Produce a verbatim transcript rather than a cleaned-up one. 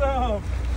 Awesome.